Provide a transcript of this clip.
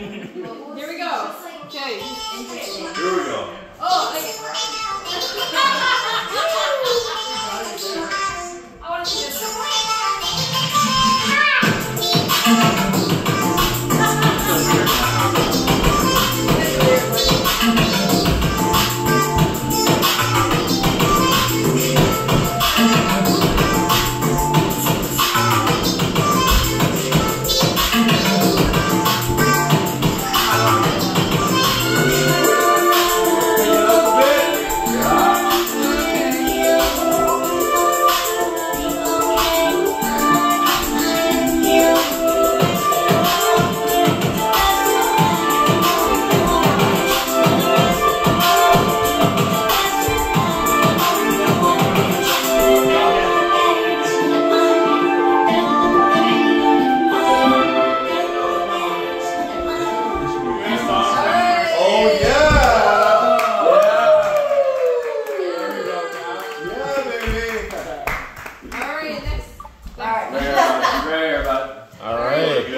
Here we go. Okay. Here we go. Oh, I want to do this. Alright, next. Alright. Right here, bud. Alright.